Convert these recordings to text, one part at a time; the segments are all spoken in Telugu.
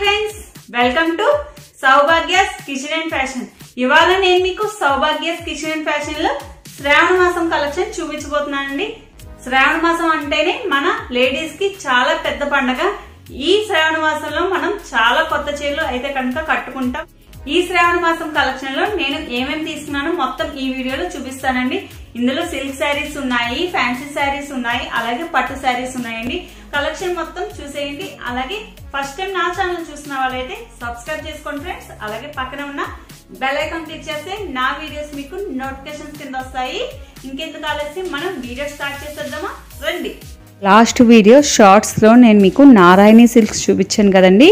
Friends welcome to Saubhagya kitchen and fashion इवाళ నేను మీకు సౌభాగ్య కిచెన్ అండ్ ఫ్యాషన్ లో శ్రావణ మాసం కలెక్షన్ చూపించబోతున్నానండి। శ్రావణ మాసం అంటేనే మన లేడీస్ కి చాలా పెద్ద పండుగ। ఈ శ్రావణ మాసంలో మనం చాలా కొత్త చీరలు అయితే కనుక కట్టుకుంటాం। ఈ శ్రావణ మాసం కలెక్షన్ లో నేను ఏమేం తీసుకున్నానో మొత్తం ఈ వీడియోలో చూపిస్తానండి। ఇందులో సిల్క్ సారీస్ ఉన్నాయి, ఫ్యాన్సీ సారీస్ ఉన్నాయి, అలాగే పట్టు సారీస్ ఉన్నాయండి। కలెక్షన్ మొత్తం చూసేయండి। అలాగే ఫస్ట్ టైం నా ఛానల్ చూసిన వాళ్ళైతే సబ్స్క్రైబ్ చేసుకోండి ఫ్రెండ్స్। అలాగే పక్కన ఉన్న బెల్ ఐకాన్ క్లిక్ చేస్తే నా వీడియోస్ మీకు నోటిఫికేషన్స్ కింద వస్తాయి। ఇంకెందుకు ఆలస్యం మనం వీడియో స్టార్ట్ చేసేద్దామా రండి। లాస్ట్ వీడియో షార్ట్స్ లో నేను మీకు నారాయణి సిల్క్స్ చూపించాను కదండి,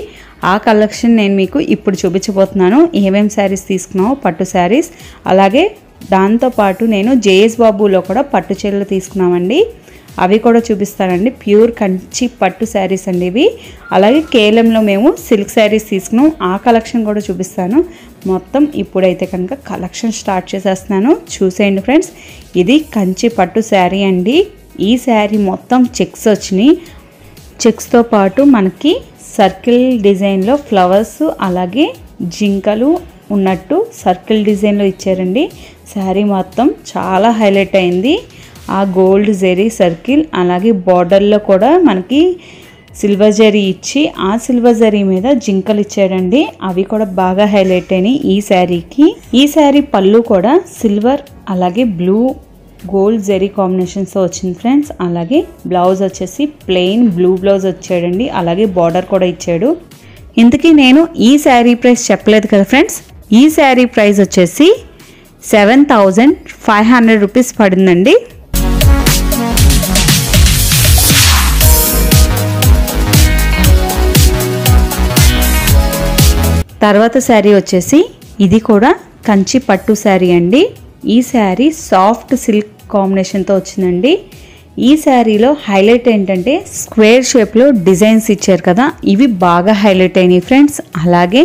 ఆ కలెక్షన్ నేను మీకు ఇప్పుడు చూపించబోతున్నాను। ఏమేం సారీస్ తీసుకున్నామో పట్టు సారీస్, అలాగే దాంతో పాటు నేను జేఎస్ బాబులో కూడా పట్టు చీరలు తీసుకున్నామండి, అవి కూడా చూపిస్తానండి। ప్యూర్ కంచి పట్టు శారీస్ అండి ఇవి। అలాగే కేలంలో మేము సిల్క్ శారీస్ తీసుకున్నాం, ఆ కలెక్షన్ కూడా చూపిస్తాను। మొత్తం ఇప్పుడైతే కనుక కలెక్షన్ స్టార్ట్ చేసేస్తున్నాను, చూసేయండి ఫ్రెండ్స్। ఇది కంచి పట్టు శారీ అండి। ఈ శారీ మొత్తం చెక్స్ వచ్చినాయి, చెక్స్తో పాటు మనకి సర్కిల్ డిజైన్లో ఫ్లవర్స్ అలాగే జింకలు ఉన్నట్టు సర్కిల్ డిజైన్లో ఇచ్చారండి। శారీ మొత్తం చాలా హైలైట్ అయింది। ఆ గోల్డ్ జెరీ సర్కిల్ అలాగే బార్డర్లో కూడా మనకి సిల్వర్ జెరీ ఇచ్చి ఆ సిల్వర్ జెరీ మీద జింకలు ఇచ్చాడండి, అవి కూడా బాగా హైలైట్ అయినాయి ఈ శారీకి। ఈ శారీ పళ్ళు కూడా సిల్వర్ అలాగే బ్లూ గోల్డ్ జెరీ కాంబినేషన్స్తో వచ్చింది ఫ్రెండ్స్। అలాగే బ్లౌజ్ వచ్చేసి ప్లెయిన్ బ్లూ బ్లౌజ్ వచ్చాడండి, అలాగే బార్డర్ కూడా ఇచ్చాడు। ఇంతకీ నేను ఈ శారీ ప్రైస్ చెప్పలేదు కదా ఫ్రెండ్స్, ఈ శారీ ప్రైస్ వచ్చేసి 7,500 రూపీస్ పడిందండి। తర్వాత శారీ వచ్చేసి ఇది కూడా కంచి పట్టు శారీ అండి। ఈ శారీ సాఫ్ట్ సిల్క్ కాంబినేషన్తో వచ్చిందండి। ఈ శారీలో హైలైట్ ఏంటంటే స్క్వేర్ షేప్లో డిజైన్స్ ఇచ్చారు కదా, ఇవి బాగా హైలైట్ అయినాయి ఫ్రెండ్స్। అలాగే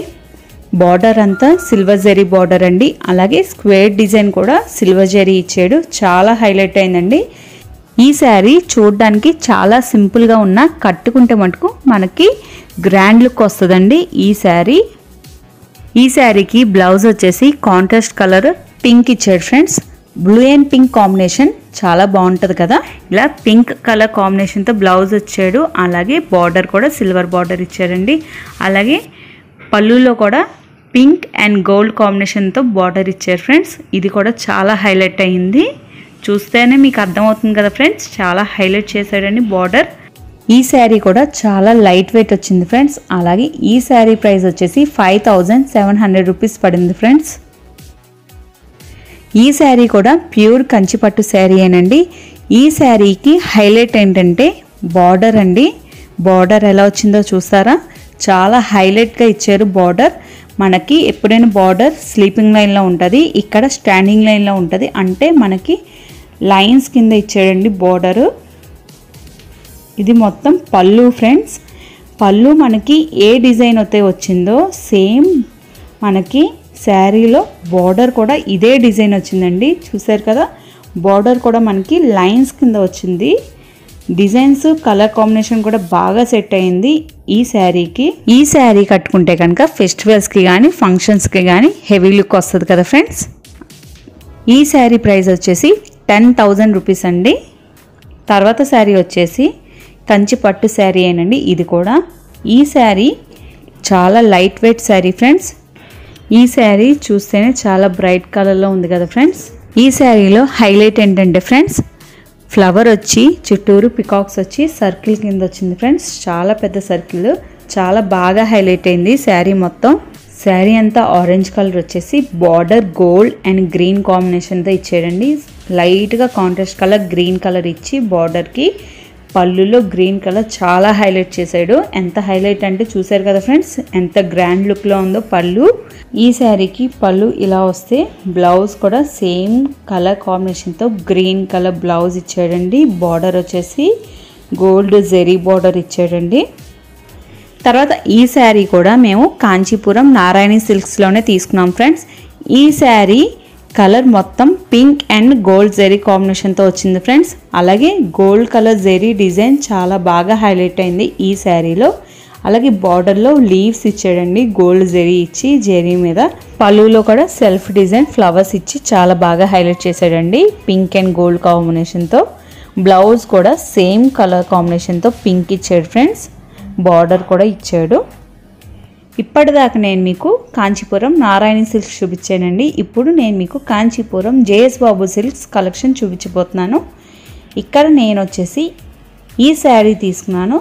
బార్డర్ అంతా సిల్వర్ జరీ బార్డర్ అండి, అలాగే స్క్వేర్ డిజైన్ కూడా సిల్వర్ జరీ ఇచ్చాడు, చాలా హైలైట్ అయిందండి ఈ శారీ। చూడడానికి చాలా సింపుల్గా ఉన్న కట్టుకుంటే మటుకు మనకి గ్రాండ్ లుక్ వస్తుందండి ఈ శారీ। ఈ శారీకి బ్లౌజ్ వచ్చేసి కాంట్రాస్ట్ కలర్ పింక్ ఇచ్చాడు friends, blue and pink combination చాలా బాగుంటుంది కదా, ఇలా పింక్ కలర్ కాంబినేషన్తో బ్లౌజ్ వచ్చాడు, అలాగే బార్డర్ కూడా సిల్వర్ బార్డర్ ఇచ్చారండి, అలాగే పళ్ళులో కూడా పింక్ అండ్ గోల్డ్ కాంబినేషన్తో బార్డర్ ఇచ్చారు ఫ్రెండ్స్, ఇది కూడా చాలా హైలైట్ అయ్యింది। చూస్తేనే మీకు అర్థమవుతుంది కదా ఫ్రెండ్స్, చాలా హైలైట్ చేశాడండి బార్డర్। ఈ శారీ కూడా చాలా లైట్ వెయిట్ వచ్చింది ఫ్రెండ్స్। అలాగే ఈ శారీ ప్రైస్ వచ్చేసి 5,700 రూపీస్ పడింది ఫ్రెండ్స్। ఈ శారీ కూడా ప్యూర్ కంచిపట్టు శారీ ఏనండి। ఈ శారీకి హైలైట్ ఏంటంటే బార్డర్ అండి, బార్డర్ ఎలా వచ్చిందో చూస్తారా, చాలా హైలైట్గా ఇచ్చారు బార్డర్ మనకి। ఎప్పుడైనా బార్డర్ స్లీపింగ్ లైన్లో ఉంటుంది, ఇక్కడ స్టాండింగ్ లైన్లో ఉంటుంది, అంటే మనకి లైన్స్ కింద ఇచ్చాడండి బార్డరు। ఇది మొత్తం పళ్ళు ఫ్రెండ్స్, పళ్ళు మనకి ఏ డిజైన్ అయితే వచ్చిందో సేమ్ మనకి శారీలో బార్డర్ కూడా ఇదే డిజైన్ వచ్చిందండి, చూసారు కదా। బార్డర్ కూడా మనకి లైన్స్ కింద వచ్చింది, డిజైన్స్ కలర్ కాంబినేషన్ కూడా బాగా సెట్ అయింది ఈ శారీకి। ఈ శారీ కట్టుకుంటే కనుక ఫెస్టివల్స్కి కానీ ఫంక్షన్స్కి కానీ హెవీ లుక్ వస్తుంది కదా ఫ్రెండ్స్। ఈ శారీ ప్రైస్ వచ్చేసి 10,000 రూపీస్ అండి। తర్వాత శారీ వచ్చేసి కంచి పట్టు శారీ ఏనండి, ఇది కూడా ఈ శారీ చాలా లైట్ వెయిట్ శారీ ఫ్రెండ్స్। ఈ శారీ చూస్తేనే చాలా బ్రైట్ కలర్లో ఉంది కదా ఫ్రెండ్స్। ఈ శారీలో హైలైట్ ఏంటంటే ఫ్రెండ్స్ ఫ్లవర్ వచ్చి చుట్టూరు పికాక్స్ వచ్చి సర్కిల్ కింద వచ్చింది ఫ్రెండ్స్, చాలా పెద్ద సర్కిల్, చాలా బాగా హైలైట్ అయింది శారీ మొత్తం। శారీ అంతా ఆరెంజ్ కలర్ వచ్చేసి బార్డర్ గోల్డ్ అండ్ గ్రీన్ కాంబినేషన్తో ఇచ్చాడండి, లైట్గా కాంట్రాస్ట్ కలర్ గ్రీన్ కలర్ ఇచ్చి బార్డర్కి, పళ్ళులో గ్రీన్ కలర్ చాలా హైలైట్ చేశాడు। ఎంత హైలైట్ అంటే చూశారు కదా ఫ్రెండ్స్, ఎంత గ్రాండ్ లుక్లో ఉందో పళ్ళు। ఈ శారీకి పళ్ళు ఇలా వస్తే బ్లౌజ్ కూడా సేమ్ కలర్ కాంబినేషన్తో గ్రీన్ కలర్ బ్లౌజ్ ఇచ్చాడండి, బార్డర్ వచ్చేసి గోల్డ్ జెరీ బార్డర్ ఇచ్చాడండి। తర్వాత ఈ శారీ కూడా మేము కాంచీపురం నారాయణి సిల్క్స్లోనే తీసుకున్నాం ఫ్రెండ్స్। ఈ శారీ కలర్ మొత్తం పింక్ అండ్ గోల్డ్ జెరీ కాంబినేషన్తో వచ్చింది ఫ్రెండ్స్, అలాగే గోల్డ్ కలర్ జెరీ డిజైన్ చాలా బాగా హైలైట్ అయింది ఈ శారీలో। అలాగే బార్డర్ లో లీవ్స్ ఇచ్చాడండి, గోల్డ్ జెరీ ఇచ్చి జెరీ మీద పళ్ళులో కూడా సెల్ఫ్ డిజైన్ ఫ్లవర్స్ ఇచ్చి చాలా బాగా హైలైట్ చేశాడండి పింక్ అండ్ గోల్డ్ కాంబినేషన్ తో. బ్లౌజ్ కూడా సేమ్ కలర్ కాంబినేషన్ తో పింక్ ఇచ్చాడు ఫ్రెండ్స్, బార్డర్ కూడా ఇచ్చాడు. ఇప్పటిదాకా నేను మీకు కాంచీపురం నారాయణ సిల్క్స్ చూపించానండి, ఇప్పుడు నేను మీకు Kanchipuram JS Babu silks collection చూపించబోతున్నాను. ఇక్కడ నేను వచ్చేసి ఈ శారీ తీసుకున్నాను,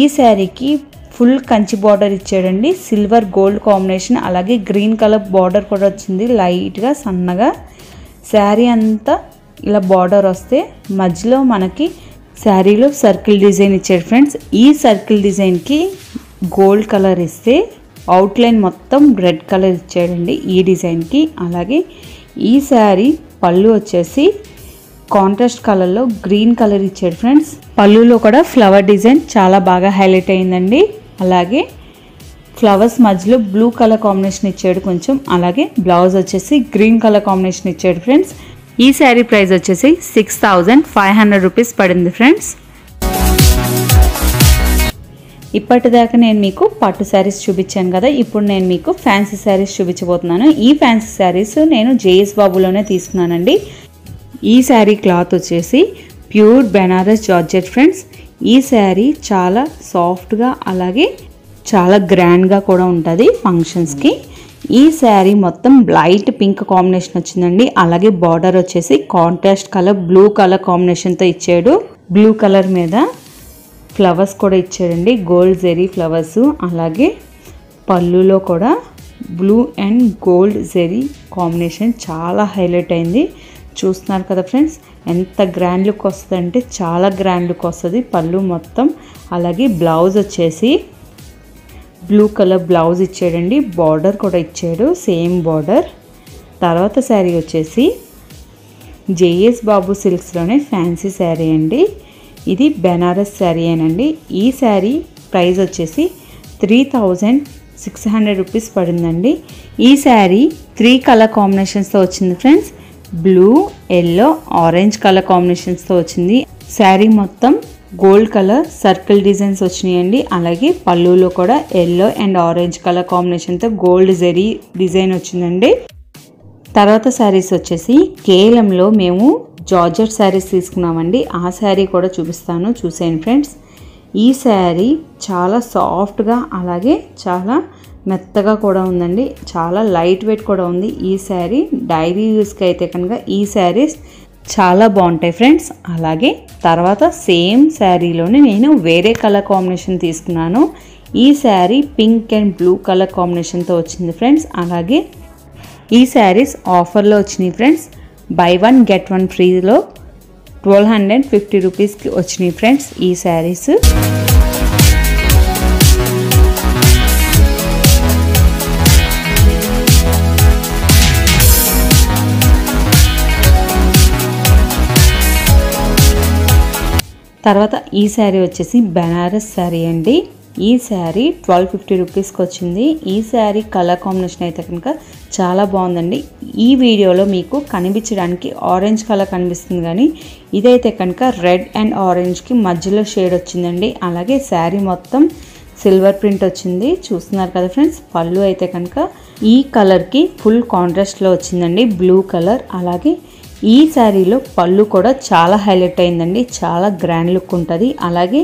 ఈ శారీకి ఫుల్ కంచి బార్డర్ ఇచ్చాడండి, సిల్వర్ గోల్డ్ కాంబినేషన్, అలాగే గ్రీన్ కలర్ బార్డర్ కూడా వచ్చింది లైట్గా సన్నగా. శారీ అంతా ఇలా బార్డర్ వస్తే మధ్యలో మనకి శారీలో సర్కిల్ డిజైన్ ఇచ్చాడు ఫ్రెండ్స్. ఈ సర్కిల్ డిజైన్కి గోల్డ్ కలర్ ఇస్తే అవుట్లైన్ మొత్తం రెడ్ కలర్ ఇచ్చాడండి ఈ డిజైన్కి. అలాగే ఈ శారీ పళ్ళు వచ్చేసి కాంట్రాస్ట్ కలర్లో గ్రీన్ కలర్ ఇచ్చాడు ఫ్రెండ్స్, పళ్ళులో కూడా ఫ్లవర్ డిజైన్ చాలా బాగా హైలైట్ అయిందండి. అలాగే ఫ్లవర్స్ మధ్యలో బ్లూ కలర్ కాంబినేషన్ ఇచ్చాడు కొంచెం, అలాగే బ్లౌజ్ వచ్చేసి గ్రీన్ కలర్ కాంబినేషన్ ఇచ్చాడు ఫ్రెండ్స్. ఈ శారీ ప్రైస్ వచ్చేసి 6500 రూపీస్ పడింది ఫ్రెండ్స్. ఇప్పటిదాకా నేను మీకు పట్టు శారీస్ చూపించాను కదా, ఇప్పుడు నేను మీకు ఫ్యాన్సీ శారీస్ చూపించబోతున్నాను. ఈ ఫ్యాన్సీ శారీస్ నేను జేఎస్ బాబులోనే తీసుకున్నానండి. ఈ శారీ క్లాత్ వచ్చేసి ప్యూర్ బెనారస్ జార్జెట్ ఫ్రెండ్స్. ఈ శారీ చాలా సాఫ్ట్గా అలాగే చాలా గ్రాండ్గా కూడా ఉంటుంది ఫంక్షన్స్కి. ఈ శారీ మొత్తం లైట్ పింక్ కాంబినేషన్ వచ్చిందండి, అలాగే బార్డర్ వచ్చేసి కాంట్రాస్ట్ కలర్ బ్లూ కలర్ కాంబినేషన్తో ఇచ్చాడు. బ్లూ కలర్ మీద ఫ్లవర్స్ కూడా ఇచ్చాడండి, గోల్డ్ జెరీ ఫ్లవర్స్, అలాగే పళ్ళులో కూడా blue and gold zari combination చాలా హైలైట్ అయింది. చూస్తున్నారు కదా ఫ్రెండ్స్, ఎంత గ్రాండ్ లుక్ వస్తుంది అంటే చాలా గ్రాండ్ లుక్ వస్తుంది పళ్ళు మొత్తం. అలాగే బ్లౌజ్ వచ్చేసి బ్లూ కలర్ బ్లౌజ్ ఇచ్చాడండి, బార్డర్ కూడా ఇచ్చాడు సేమ్ బార్డర్. తర్వాత శారీ వచ్చేసి జేఎస్ బాబు సిల్క్స్లోనే ఫ్యాన్సీ శారీ అండి, ఇది బెనారస్ శారీ అనండి. ఈ శారీ ప్రైస్ వచ్చేసి 3600 రూపీస్ పడిందండి. ఈ శారీ 3 కలర్ కాంబినేషన్స్తో వచ్చింది friends, blue yellow orange colour కాంబినేషన్స్తో వచ్చింది. శారీ మొత్తం గోల్డ్ కలర్ సర్కిల్ డిజైన్స్ వచ్చినాయండి, అలాగే పళ్ళులో కూడా ఎల్లో అండ్ ఆరెంజ్ కలర్ కాంబినేషన్తో గోల్డ్ జరీ డిజైన్ వచ్చిందండి. తర్వాత శారీస్ వచ్చేసి కేలంలో మేము జార్జెట్ శారీస్ తీసుకున్నామండి, ఆ శారీ కూడా చూపిస్తాను చూసేయండి ఫ్రెండ్స్. ఈ శారీ చాలా సాఫ్ట్గా అలాగే చాలా మెత్తగా కూడా ఉందండి, చాలా లైట్ వెయిట్ కూడా ఉంది. ఈ శారీ డైలీ యూస్కి అయితే కనుక ఈ శారీస్ చాలా బాగుంటాయి ఫ్రెండ్స్. అలాగే తర్వాత సేమ్ శారీలోనే నేను వేరే కలర్ కాంబినేషన్ తీసుకున్నాను, ఈ sari pink and blue colour కాంబినేషన్తో వచ్చింది ఫ్రెండ్స్. అలాగే ఈ శారీస్ ఆఫర్లో వచ్చినాయి ఫ్రెండ్స్, buy 1 get 1 ఫ్రీలో 1250 రూపీస్కి వచ్చినాయి ఫ్రెండ్స్ ఈ శారీస్. తర్వాత ఈ శారీ వచ్చేసి బెనారస్ శారీ అండి, ఈ శారీ 1250 రూపీస్కి వచ్చింది. ఈ శారీ కలర్ కాంబినేషన్ అయితే కనుక చాలా బాగుందండి. ఈ వీడియోలో మీకు కనిపించడానికి ఆరెంజ్ కలర్ కనిపిస్తుంది, కానీ ఇదైతే కనుక రెడ్ అండ్ ఆరెంజ్కి మధ్యలో షేడ్ వచ్చిందండి. అలాగే శారీ మొత్తం సిల్వర్ ప్రింట్ వచ్చింది చూస్తున్నారు కదా ఫ్రెండ్స్. పళ్ళు అయితే కనుక ఈ కలర్కి ఫుల్ కాంట్రాస్ట్లో వచ్చిందండి, బ్లూ కలర్. అలాగే ఈ శారీలో పళ్ళు కూడా చాలా హైలైట్ అయిందండి, చాలా గ్రాండ్ లుక్ ఉంటుంది. అలాగే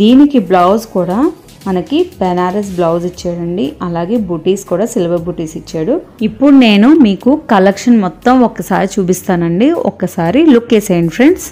దీనికి బ్లౌజ్ కూడా మనకి బెనారస్ బ్లౌజ్ ఇచ్చాడండి, అలాగే బూటీస్ కూడా సిల్వర్ బూటీస్ ఇచ్చాడు. ఇప్పుడు నేను మీకు కలెక్షన్ మొత్తం ఒక్కసారి చూపిస్తానండి, ఒక్కసారి లుక్ వేసేయండి ఫ్రెండ్స్.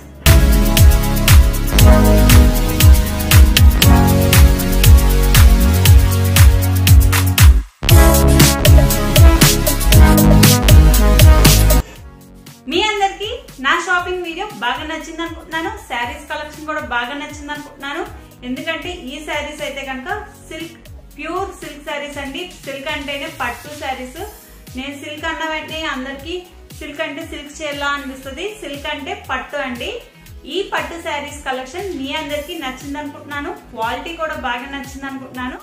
బాగా నచ్చింది అనుకుంటున్నాను, శారీస్ కలెక్షన్ కూడా బాగా నచ్చింది అనుకుంటున్నాను. ఎందుకంటే ఈ శారీస్ అయితే కనుక సిల్క్, ప్యూర్ సిల్క్ శారీస్ అండి. సిల్క్ అంటేనే పట్టు శారీస్. నేను సిల్క్ అన్న వెంటనే అందరికి సిల్క్ అంటే సిల్క్ చీరలా అనిపిస్తుంది, సిల్క్ అంటే పట్టు అండి. ఈ పట్టు శారీస్ కలెక్షన్ మీ అందరికి నచ్చింది అనుకుంటున్నాను, క్వాలిటీ కూడా బాగా నచ్చింది అనుకుంటున్నాను.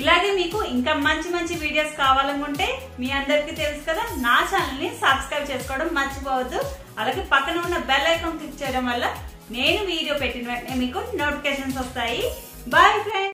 ఇలాగే మీకు ఇంకా మంచి మంచి వీడియోస్ కావాలనుకుంటే మీ అందరికీ తెలుసు కదా, నా ఛానల్ ని సబ్స్క్రైబ్ చేసుకోవడం మర్చిపోవద్దు. అలాగే పక్కన ఉన్న బెల్ ఐకాన్ క్లిక్ చేయడం వల్ల నేను వీడియో పెట్టిన వెంటనే మీకు నోటిఫికేషన్స్ వస్తాయి. Bye friends.